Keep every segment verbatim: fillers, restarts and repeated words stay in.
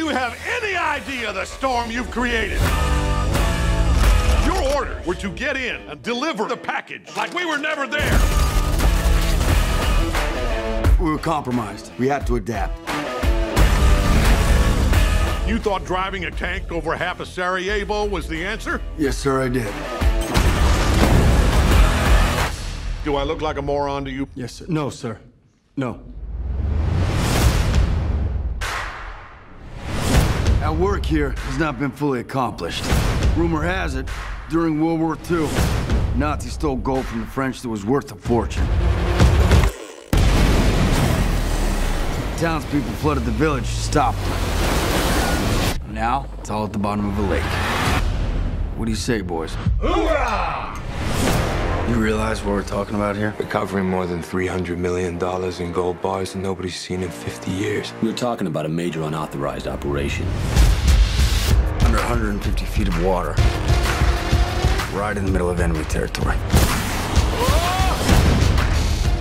you have any idea the storm you've created? Your orders were to get in and deliver the package like we were never there. We were compromised. We had to adapt. You thought driving a tank over half of Sarajevo was the answer? Yes, sir, I did. Do I look like a moron to you? Yes, sir. No, sir. No. Our work here has not been fully accomplished. Rumor has it, during World War Two, Nazis stole gold from the French that was worth a fortune. The townspeople flooded the village to stop them. Now, it's all at the bottom of a lake. What do you say, boys? Hoorah! You realize what we're talking about here? We're covering more than three hundred million dollars in gold bars and nobody's seen in fifty years. We're talking about a major unauthorized operation. Under one hundred fifty feet of water. Right in the middle of enemy territory. Whoa!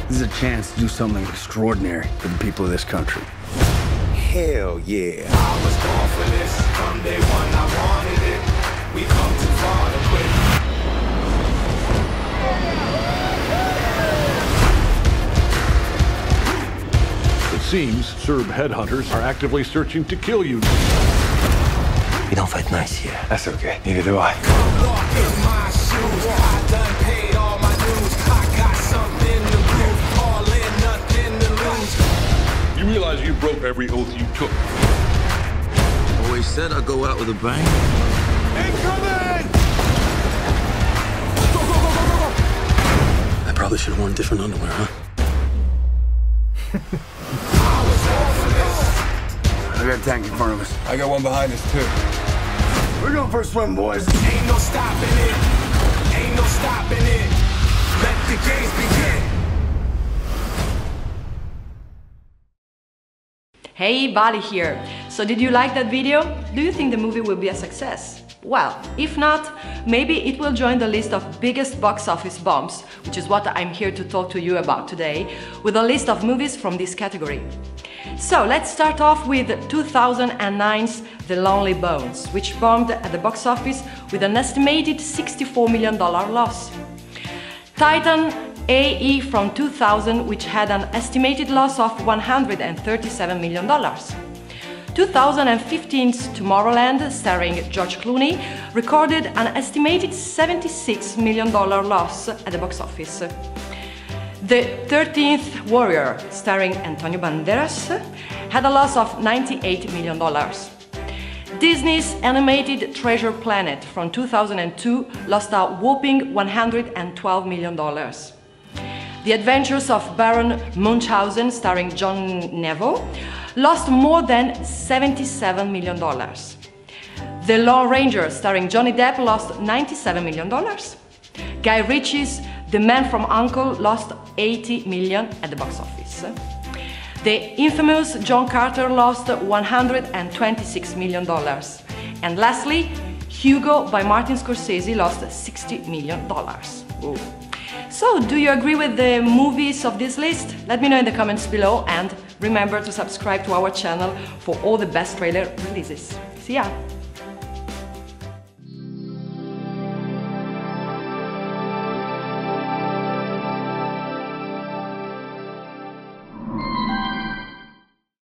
This is a chance to do something extraordinary for the people of this country. Hell yeah. I was born for this. From day one I wanted it. We've come too far to quit. It seems Serb headhunters are actively searching to kill you. We don't fight nice here. That's okay. Neither do I. You realize you broke every oath you took. Always said I'd go out with a bang. Incoming! Probably should have worn different underwear, huh? I got a tank in front of us. I got one behind us, too. We're going for a swim, boys. Ain't no stopping it. Ain't no stopping it. Let the games begin. Hey, Bali here. So did you like that video? Do you think the movie will be a success? Well, if not, maybe it will join the list of biggest box office bombs, which is what I'm here to talk to you about today, with a list of movies from this category. So let's start off with two thousand nine's The Lonely Bones, which bombed at the box office with an estimated sixty-four million dollars loss. Titan A E from two thousand, which had an estimated loss of one hundred thirty-seven million dollars. two thousand fifteen's Tomorrowland, starring George Clooney, recorded an estimated seventy-six million dollars loss at the box office. The thirteenth Warrior, starring Antonio Banderas, had a loss of ninety-eight million dollars. Disney's animated Treasure Planet from two thousand two lost a whopping one hundred twelve million dollars. The Adventures of Baron Munchausen, starring John Neville, lost more than seventy-seven million dollars. The Lone Ranger, starring Johnny Depp, lost ninety-seven million dollars. Guy Ritchie's The Man from UNCLE lost eighty million dollars at the box office. The infamous John Carter lost one hundred twenty-six million dollars. And lastly, Hugo by Martin Scorsese lost sixty million dollars. Whoa. So, do you agree with the movies of this list? Let me know in the comments below, and remember to subscribe to our channel for all the best trailer releases. See ya!